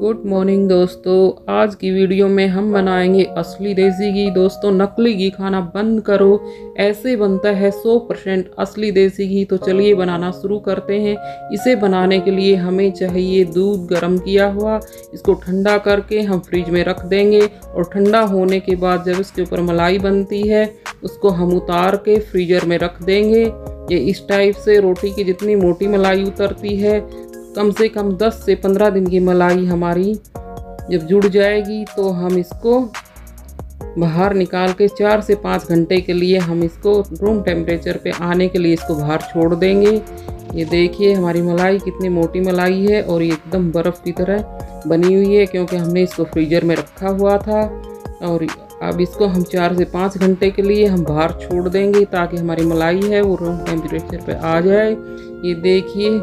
Good morning दोस्तों, आज की वीडियो में हम बनाएंगे असली देसी घी। दोस्तों नकली घी खाना बंद करो, ऐसे बनता है 100% असली देसी घी। तो चलिए बनाना शुरू करते हैं। इसे बनाने के लिए हमें चाहिए दूध गर्म किया हुआ। इसको ठंडा करके हम फ्रिज में रख देंगे और ठंडा होने के बाद जब इसके ऊपर मलाई बनती है उसको हम उतार के फ्रीजर में रख देंगे। ये इस टाइप से रोटी की जितनी मोटी मलाई उतरती है, कम से कम 10 से 15 दिन की मलाई हमारी जब जुड़ जाएगी तो हम इसको बाहर निकाल के 4 से 5 घंटे के लिए हम इसको रूम टेम्परेचर पे आने के लिए इसको बाहर छोड़ देंगे। ये देखिए हमारी मलाई कितनी मोटी मलाई है और ये एकदम बर्फ़ की तरह बनी हुई है क्योंकि हमने इसको फ्रीजर में रखा हुआ था। और अब इसको हम 4 से 5 घंटे के लिए हम बाहर छोड़ देंगे ताकि हमारी मलाई है वो रूम टेम्परेचर पे आ जाए। ये देखिए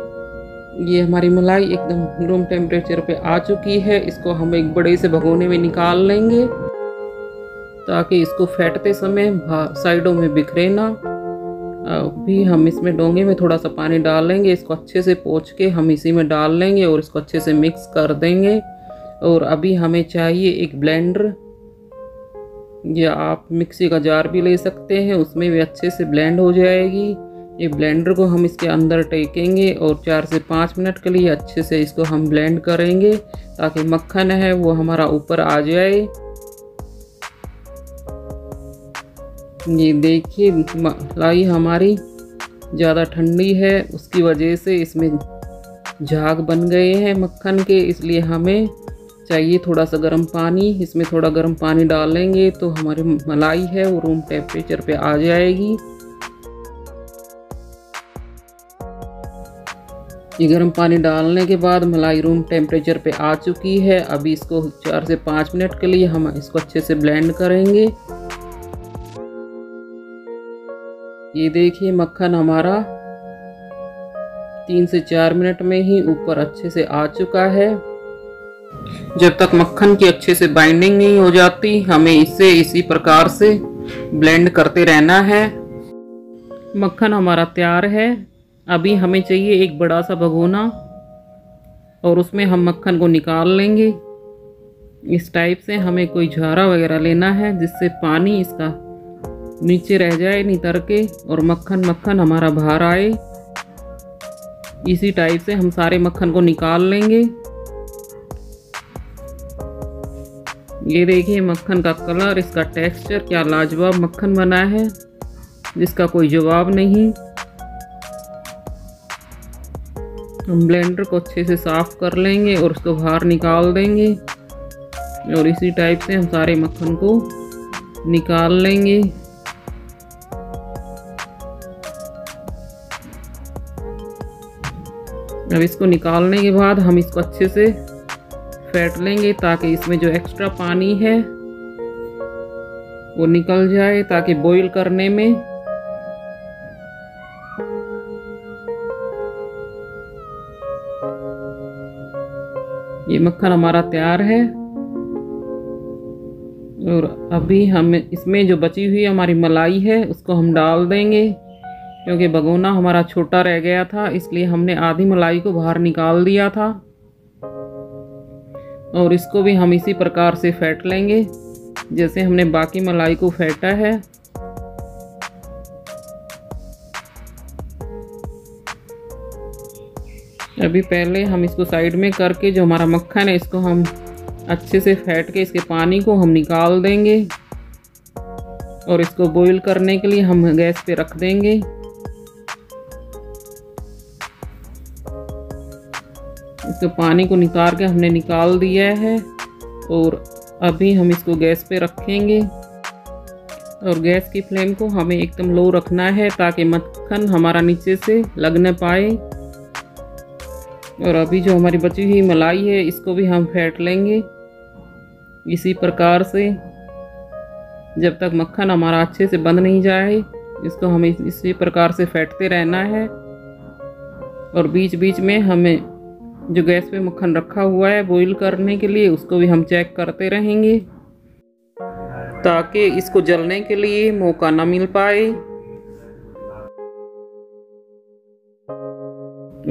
ये हमारी मलाई एकदम रूम टेम्परेचर पे आ चुकी है। इसको हम एक बड़े से भगोने में निकाल लेंगे ताकि इसको फेंटते समय साइडों में बिखरे ना। अभी हम इसमें डोंगे में थोड़ा सा पानी डाल लेंगे, इसको अच्छे से पोंछ के हम इसी में डाल लेंगे और इसको अच्छे से मिक्स कर देंगे। और अभी हमें चाहिए एक ब्लेंडर या आप मिक्सी का जार भी ले सकते हैं, उसमें भी अच्छे से ब्लेंड हो जाएगी। ये ब्लेंडर को हम इसके अंदर टेकेंगे और 4 से 5 मिनट के लिए अच्छे से इसको हम ब्लेंड करेंगे ताकि मक्खन है वो हमारा ऊपर आ जाए। ये देखिए मलाई हमारी ज़्यादा ठंडी है, उसकी वजह से इसमें झाग बन गए हैं मक्खन के, इसलिए हमें चाहिए थोड़ा सा गर्म पानी। इसमें थोड़ा गर्म पानी डालेंगे तो हमारी मलाई है वो रूम टेम्परेचर पे आ जाएगी। ये गर्म पानी डालने के बाद मलाई रूम टेम्परेचर पे आ चुकी है। अभी इसको 4 से 5 मिनट के लिए हम इसको अच्छे से ब्लेंड करेंगे। ये देखिए मक्खन हमारा 3 से 4 मिनट में ही ऊपर अच्छे से आ चुका है। जब तक मक्खन की अच्छे से बाइंडिंग नहीं हो जाती हमें इसे इसी प्रकार से ब्लेंड करते रहना है। मक्खन हमारा तैयार है। अभी हमें चाहिए एक बड़ा सा भगोना और उसमें हम मक्खन को निकाल लेंगे। इस टाइप से हमें कोई झारा वगैरह लेना है जिससे पानी इसका नीचे रह जाए नितर के और मक्खन हमारा बाहर आए। इसी टाइप से हम सारे मक्खन को निकाल लेंगे। ये देखिए मक्खन का कलर, इसका टेक्सचर, क्या लाजवाब मक्खन बना है जिसका कोई जवाब नहीं। हम ब्लेंडर को अच्छे से साफ़ कर लेंगे और उसको बाहर निकाल देंगे और इसी टाइप से हम सारे मक्खन को निकाल लेंगे। अब इसको निकालने के बाद हम इसको अच्छे से फेंट लेंगे ताकि इसमें जो एक्स्ट्रा पानी है वो निकल जाए ताकि बॉईल करने में ये मक्खन हमारा तैयार है। और अभी हम इसमें जो बची हुई हमारी मलाई है उसको हम डाल देंगे क्योंकि भगोना हमारा छोटा रह गया था इसलिए हमने आधी मलाई को बाहर निकाल दिया था। और इसको भी हम इसी प्रकार से फेंट लेंगे जैसे हमने बाकी मलाई को फेंटा है। अभी पहले हम इसको साइड में करके जो हमारा मक्खन है इसको हम अच्छे से फेंट के इसके पानी को हम निकाल देंगे और इसको बॉईल करने के लिए हम गैस पे रख देंगे। इसको पानी को निकाल के हमने निकाल दिया है और अभी हम इसको गैस पे रखेंगे और गैस की फ्लेम को हमें एकदम लो रखना है ताकि मक्खन हमारा नीचे से लग न पाए। और अभी जो हमारी बची हुई मलाई है इसको भी हम फेंट लेंगे इसी प्रकार से जब तक मक्खन हमारा अच्छे से बंध नहीं जाए। इसको हमें इसी प्रकार से फेंटते रहना है और बीच बीच में हमें जो गैस पे मक्खन रखा हुआ है बॉईल करने के लिए उसको भी हम चेक करते रहेंगे ताकि इसको जलने के लिए मौका ना मिल पाए।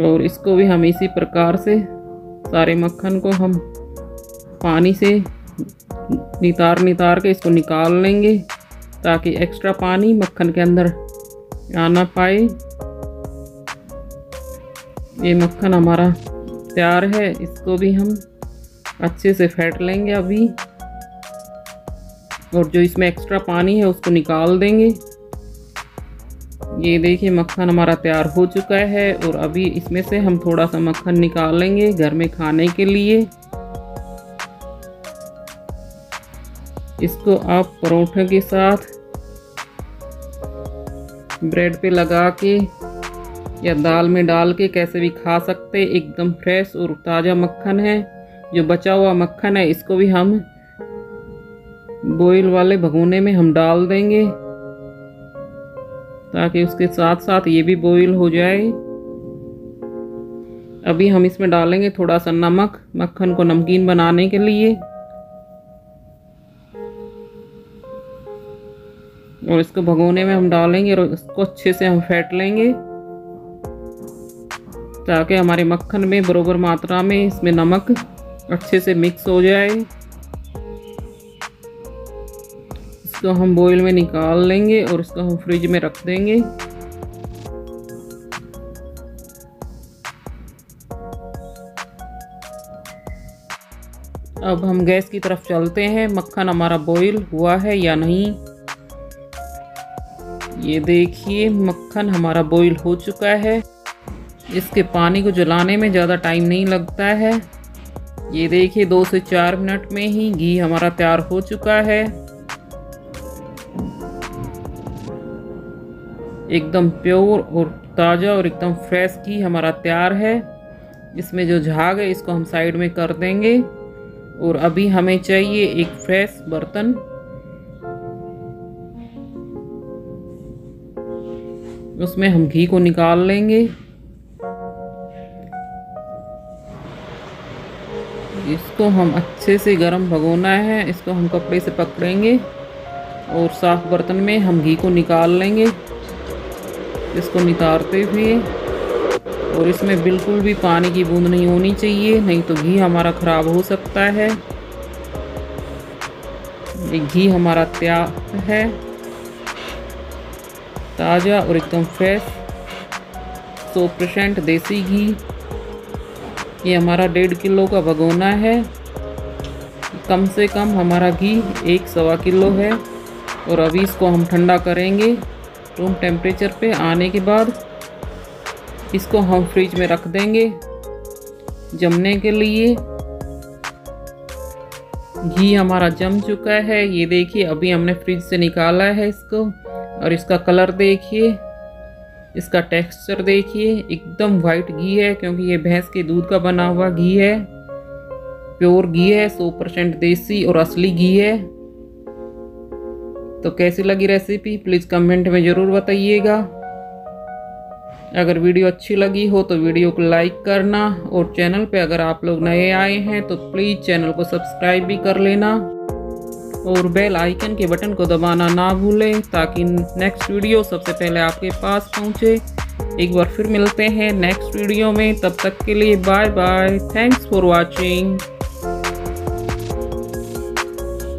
और इसको भी हम इसी प्रकार से सारे मक्खन को हम पानी से नितार के इसको निकाल लेंगे ताकि एक्स्ट्रा पानी मक्खन के अंदर आ ना पाए। ये मक्खन हमारा तैयार है, इसको भी हम अच्छे से फेंट लेंगे अभी, और जो इसमें एक्स्ट्रा पानी है उसको निकाल देंगे। ये देखिए मक्खन हमारा तैयार हो चुका है और अभी इसमें से हम थोड़ा सा मक्खन निकाल लेंगे घर में खाने के लिए। इसको आप परोठे के साथ, ब्रेड पे लगा के या दाल में डाल के कैसे भी खा सकते। एकदम फ्रेश और ताज़ा मक्खन है। जो बचा हुआ मक्खन है इसको भी हम बॉयल वाले भगोने में हम डाल देंगे ताकि उसके साथ साथ ये भी बॉयल हो जाए। अभी हम इसमें डालेंगे थोड़ा सा नमक, मक्खन को नमकीन बनाने के लिए, और इसको भगोने में हम डालेंगे और इसको अच्छे से हम फेंट लेंगे ताकि हमारे मक्खन में बराबर मात्रा में इसमें नमक अच्छे से मिक्स हो जाए। इसको हम बॉयल में निकाल लेंगे और इसको हम फ्रिज में रख देंगे। अब हम गैस की तरफ चलते हैं, मक्खन हमारा बॉयल हुआ है या नहीं। ये देखिए मक्खन हमारा बॉयल हो चुका है। इसके पानी को जलाने में ज़्यादा टाइम नहीं लगता है। ये देखिए 2 से 4 मिनट में ही घी हमारा तैयार हो चुका है। एकदम प्योर और ताज़ा और एकदम फ्रेश घी हमारा तैयार है। इसमें जो झाग है इसको हम साइड में कर देंगे और अभी हमें चाहिए एक फ्रेश बर्तन। उसमें हम घी को निकाल लेंगे। इसको हम अच्छे से गरम भगोना है, इसको हम कपड़े से पकड़ेंगे और साफ बर्तन में हम घी को निकाल लेंगे, इसको नितारते हुए। और इसमें बिल्कुल भी पानी की बूंद नहीं होनी चाहिए, नहीं तो घी हमारा ख़राब हो सकता है। ये घी हमारा तैयार है, ताज़ा और एकदम फ्रेश 100% देसी घी। ये हमारा 1.5 किलो का भगोना है, कम से कम हमारा घी 1-1.25 किलो है। और अभी इसको हम ठंडा करेंगे। रूम टेम्परेचर पे आने के बाद इसको हम फ्रिज में रख देंगे जमने के लिए। घी हमारा जम चुका है। ये देखिए अभी हमने फ्रिज से निकाला है इसको, और इसका कलर देखिए, इसका टेक्सचर देखिए, एकदम वाइट घी है क्योंकि ये भैंस के दूध का बना हुआ घी है। प्योर घी है, 100% देसी और असली घी है। तो कैसी लगी रेसिपी प्लीज़ कमेंट में ज़रूर बताइएगा। अगर वीडियो अच्छी लगी हो तो वीडियो को लाइक करना, और चैनल पे अगर आप लोग नए आए हैं तो प्लीज़ चैनल को सब्सक्राइब भी कर लेना और बेल आइकन के बटन को दबाना ना भूलें ताकि नेक्स्ट वीडियो सबसे पहले आपके पास पहुंचे। एक बार फिर मिलते हैं नेक्स्ट वीडियो में, तब तक के लिए bye bye. Thanks for watching.